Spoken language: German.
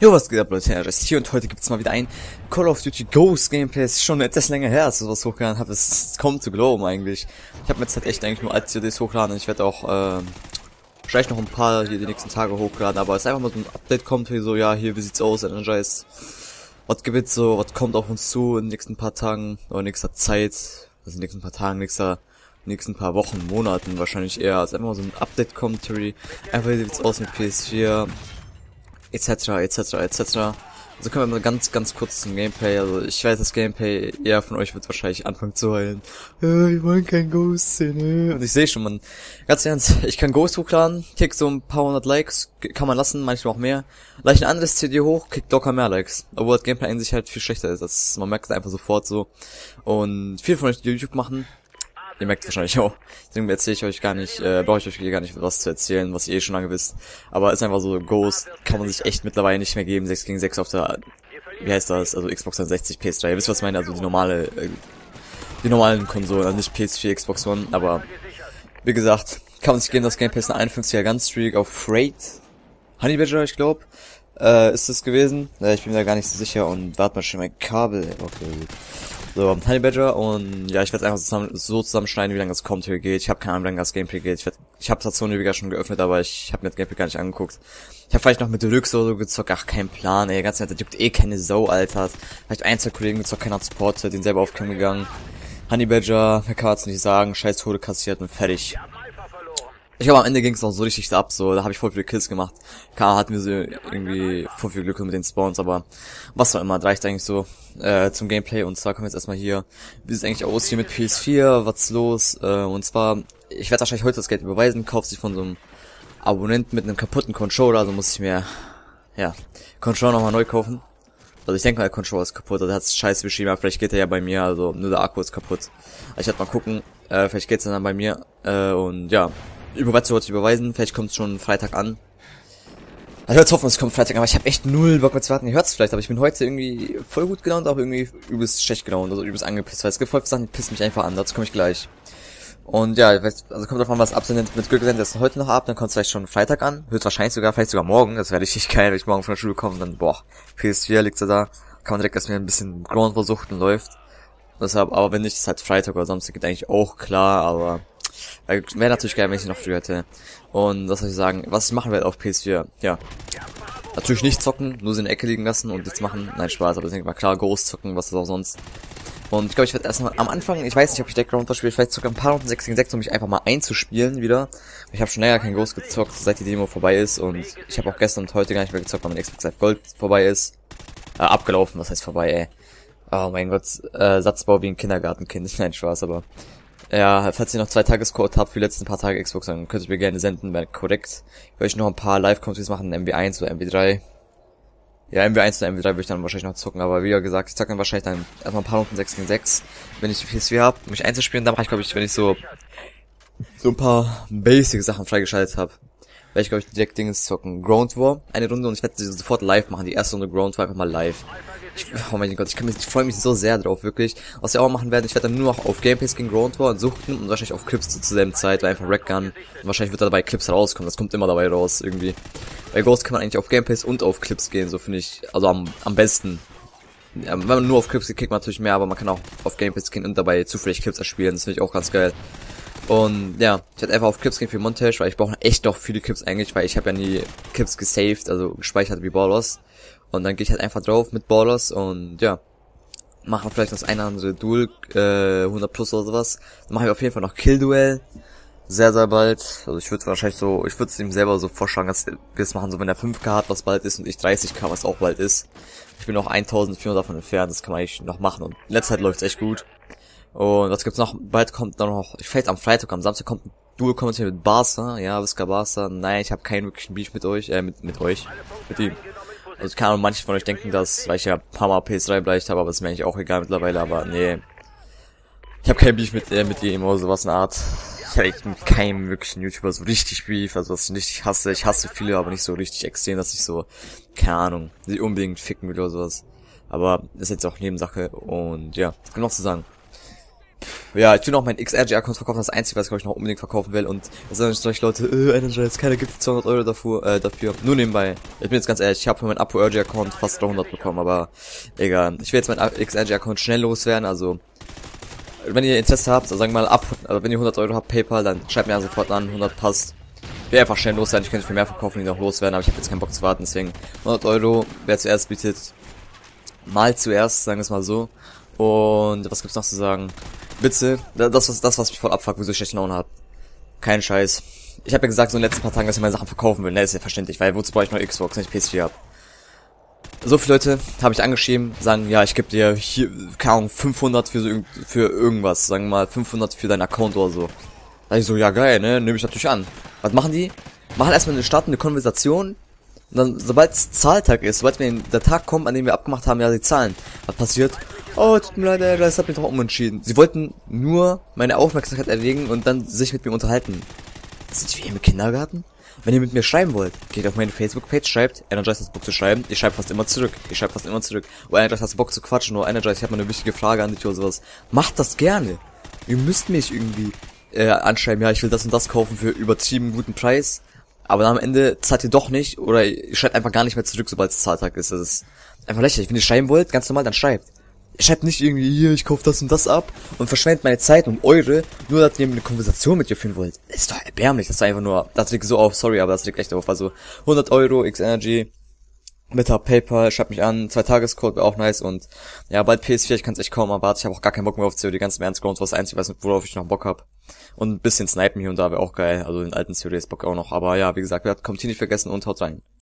Jo, was geht ab, Leute? Herr ist hier und heute gibt's mal wieder ein Call of Duty Ghosts Gameplay. Ist schon etwas länger her, als ich sowas hochgeladen habe. Es ist kaum zu glauben eigentlich. Ich habe mir jetzt halt echt eigentlich nur als CDs hochgeladen und ich werde auch vielleicht noch ein paar hier die nächsten Tage hochladen. Aber es ist einfach mal so ein Update kommt, wie so, ja, hier, wie sieht's aus, Energize. Was gibt's so, was kommt auf uns zu in den nächsten paar Tagen oder in nächster Zeit, also in den nächsten paar Tagen, nächsten paar Wochen, Monaten wahrscheinlich eher. Also einfach mal so ein Update-Commentary. Einfach wie sieht's aus mit PS4, etc. Also können wir mal ganz kurz zum Gameplay. Also ich weiß, das Gameplay eher von euch wird wahrscheinlich anfangen zu heulen. Ich wollen kein Ghost sehen. Und ich sehe schon, man, ganz ernst, ich kann Ghost hochladen, kick so ein paar hundert Likes, kann man lassen, manchmal auch mehr. Leicht ein anderes CD hoch, kickt locker mehr Likes. Obwohl das Gameplay in sich halt viel schlechter ist. Das, man merkt es einfach sofort so. Und viele von euch, die YouTube machen, ihr merkt wahrscheinlich auch. Deswegen erzähle ich euch gar nicht, brauche ich euch gar nicht was zu erzählen, was ihr eh schon lange wisst. Aber ist einfach so, Ghost kann man sich echt mittlerweile nicht mehr geben. 6 gegen 6 auf der, wie heißt das, also Xbox 360, PS3. Ihr wisst, was ich meine, also die normale, die normalen Konsolen, also nicht PS4, Xbox One. Aber, wie gesagt, kann man sich geben, das Gameplay ist ein 51er Gunstreak auf Freight. Honey Badger, ich glaube, ist das gewesen. Ich bin mir da gar nicht so sicher und warte mal schon mein Kabel. Okay, gut. So, Honey Badger und ja, ich werde es einfach zusammenschneiden, wie lange das kommt hier geht. Ich habe keine Ahnung, wie lange das Gameplay geht. Ich habe das Sony schon geöffnet, aber ich habe mir das Gameplay gar nicht angeguckt. Ich habe vielleicht noch mit Deluxe oder so gezockt, ach, kein Plan, ey, ganz ehrlich, da juckt eh keine Sau, Alter. Vielleicht ein, zwei Kollegen gezockt, keiner hat supportet, den selber aufkämen gegangen. Honey Badger, mehr kann man es nicht sagen, scheiß Tode kassiert und fertig. Ich glaube, am Ende ging es noch so richtig ab, so, da habe ich voll viele Kills gemacht. Klar, hatten wir so irgendwie voll viel Glück mit den Spawns, aber was auch immer, das reicht eigentlich so zum Gameplay. Und zwar kommen wir jetzt erstmal hier, wie sieht es eigentlich aus hier mit PS4, was ist los? Und zwar, ich werde wahrscheinlich heute das Geld überweisen, kaufe sich von so einem Abonnenten mit einem kaputten Controller, also muss ich mir, ja, Controller nochmal neu kaufen. Also ich denke mal, der Controller ist kaputt, also der hat's scheiße beschrieben, aber vielleicht geht er ja bei mir, also nur der Akku ist kaputt. Also ich werde mal gucken, vielleicht geht's dann bei mir, und ja. Überweisen, vielleicht kommt es schon Freitag an. Also jetzt hoffen, es kommt Freitag, aber ich habe echt null Bock mehr zu warten. Ihr hört es vielleicht, aber ich bin heute irgendwie voll gut gelaunt, aber irgendwie übelst schlecht gelaunt, also übelst angepisst, weil es gibt voll viele Sachen, die pissen mich einfach an, dazu komme ich gleich. Und ja, also kommt davon was ab, mit Glück sendet das heute noch ab, dann kommt es vielleicht schon Freitag an, wird wahrscheinlich sogar, vielleicht sogar morgen, das wäre richtig geil, wenn ich morgen von der Schule komme, dann boah, PS4 liegt da, kann man direkt erstmal ein bisschen Ground War suchten läuft. Deshalb, aber wenn nicht, ist halt Freitag oder Samstag, geht eigentlich auch klar, aber wäre natürlich geil, wenn ich sie noch früher hätte. Und was soll ich sagen, was machen wir auf PS4? Ja, natürlich nicht zocken, nur sie in der Ecke liegen lassen und nichts machen. Nein, Spaß, aber ich denke mal klar, Ghost zocken, was ist auch sonst. Und ich glaube, ich werde erstmal am Anfang, ich weiß nicht, ob ich Ground War spiele, vielleicht sogar ein paar Runden 6 gegen 6, um mich einfach mal einzuspielen wieder. Ich habe schon länger kein Ghost gezockt, seit die Demo vorbei ist. Und ich habe auch gestern und heute gar nicht mehr gezockt, weil mein Xbox Live Gold vorbei ist. Abgelaufen, was heißt vorbei, ey. Oh mein Gott, Satzbau wie ein Kindergartenkind. Nein, Spaß, aber ja, falls ihr noch 2 Tagescode habt für die letzten paar Tage Xbox, dann könnt ihr mir gerne senden, wäre korrekt. Ich werde euch noch ein paar Live-Commentaries machen, MW1 oder MW3. Ja, MW1 oder MW3 würde ich dann wahrscheinlich noch zocken, aber wie gesagt, ich zocke dann wahrscheinlich dann erstmal ein paar Runden 6 gegen 6, wenn ich die PS4 habe, um mich einzuspielen, dann mache ich, glaube ich, wenn ich so ein paar Basic-Sachen freigeschaltet habe, werde ich, glaube ich, direkt Dingens zocken. Ground War, eine Runde, und ich werde sie sofort live machen, die erste Runde Ground War einfach mal live. Oh mein Gott, ich freue mich so sehr drauf, wirklich. Was wir auch machen werden, ich werde dann nur noch auf Gameplays gegen Ground War und suchten und wahrscheinlich auf Clips zur selben Zeit, weil einfach Rackgun. Und wahrscheinlich wird da dabei Clips rauskommen, das kommt immer dabei raus, irgendwie. Bei Ghost kann man eigentlich auf Gameplays und auf Clips gehen, so finde ich, also am besten. Ja, wenn man nur auf Clips geht, kriegt man natürlich mehr, aber man kann auch auf Gameplays gehen und dabei zufällig Clips erspielen, das finde ich auch ganz geil. Und ja, ich werde einfach auf Clips gehen für Montage, weil ich brauche echt noch viele Clips eigentlich, weil ich habe ja nie Clips gesaved, also gespeichert wie Ballers. Und dann gehe ich halt einfach drauf mit Ballers und ja, machen vielleicht das eine oder andere Duel, 100 plus oder sowas. Dann mache ich auf jeden Fall noch Kill-Duell, sehr bald. Also ich würde wahrscheinlich so, ich würde es ihm selber so vorschlagen, dass wir es machen, so wenn er 5K hat, was bald ist, und ich 30K, was auch bald ist. Ich bin noch 1400 davon entfernt, das kann man eigentlich noch machen, und in letzter Zeit läuft es echt gut. Und was gibt's noch? Bald kommt dann noch, ich fällt am Freitag, am Samstag kommt ein Duel-Kommentar mit Barca, ja, Wiska Barca. Nein, ich habe keinen wirklichen Beef mit euch, mit ihm. Also keine Ahnung, manche von euch denken das, weil ich ja ein paar Mal PS3 bleicht habe, aber ist mir eigentlich auch egal mittlerweile, aber nee. Ich habe keinen Beef mit ihm oder sowas in der Art. Ich habe echt mit keinem wirklichen YouTuber so richtig Beef, also was ich richtig hasse. Ich hasse viele, aber nicht so richtig extrem, dass ich so, keine Ahnung, sie unbedingt ficken will oder sowas. Aber ist jetzt auch Nebensache und ja, genug zu sagen. Ja, ich will noch mein XRG-Account verkaufen, das einzige, was ich, glaube ich, noch unbedingt verkaufen will. Und da sagen solche Leute, Energize, keiner gibt 200 Euro dafür, Nur nebenbei. Ich bin jetzt ganz ehrlich, ich habe für meinen ApoRG-Account fast 300 bekommen, aber egal. Ich will jetzt meinen XRG-Account schnell loswerden, also... Wenn ihr Interesse habt, also sagen wir mal ab, also wenn ihr 100 Euro habt, PayPal, dann schreibt mir sofort an, 100 passt. Ich will einfach schnell loswerden, ich könnte viel mehr verkaufen, die noch loswerden, aber ich habe jetzt keinen Bock zu warten, deswegen 100 Euro, wer zuerst bietet, mal zuerst, sagen wir es mal so. Und was gibt's noch zu sagen? Bitte, das was mich voll abfuckt, wieso ich schlechte Laune hab. Kein Scheiß. Ich habe ja gesagt, so in den letzten paar Tagen, dass ich meine Sachen verkaufen will, ne, ist ja verständlich, weil wozu brauche ich noch Xbox, wenn ich PS4 hab? So viele Leute habe ich angeschrieben, sagen, ja, ich gebe dir hier, keine Ahnung, 500 für irgendwas, sagen wir mal 500 für deinen Account oder so. Da ich so, ja geil, ne, nehme ich natürlich an. Was machen die? Machen erstmal eine Konversation, und dann, sobald Zahltag ist, sobald der Tag kommt, an dem wir abgemacht haben, ja, sie zahlen. Was passiert? Oh, tut mir leid, das hat mich doch umentschieden. Sie wollten nur meine Aufmerksamkeit erregen und dann sich mit mir unterhalten. Sind wir im Kindergarten? Wenn ihr mit mir schreiben wollt, geht auf meine Facebook-Page, schreibt, Energize hat Bock zu schreiben, ich schreibe fast immer zurück, oh, Energize hat Bock zu quatschen, oh, Energize, ich habe mal eine wichtige Frage an dich oder sowas. Macht das gerne. Ihr müsst mich irgendwie anschreiben, ja, ich will das und das kaufen für übertrieben guten Preis, aber am Ende zahlt ihr doch nicht oder ihr schreibt einfach gar nicht mehr zurück, sobald es Zahltag ist. Das ist einfach lächerlich. Wenn ihr schreiben wollt, ganz normal, dann schreibt. Schreibt nicht irgendwie, hier, ich kaufe das und das ab und verschwendet meine Zeit und eure, nur dass ihr eine Konversation mit ihr führen wollt. Das ist doch erbärmlich, das ist einfach nur, das liegt so auf, sorry, aber das liegt echt auf. Also 100 Euro, XEnergy, Meta, PayPal, schreibt mich an, 2-Tages-Code wäre auch nice und ja, bald PS4, ich kann es echt kaum erwarten, ich habe auch gar keinen Bock mehr auf COD, ganz im Ernst, Ground War, einzig, weiß nicht, worauf ich noch Bock habe. Und ein bisschen snipen hier und da wäre auch geil, also den alten COD ist Bock auch noch, aber ja, wie gesagt, kommt hier nicht vergessen und haut rein.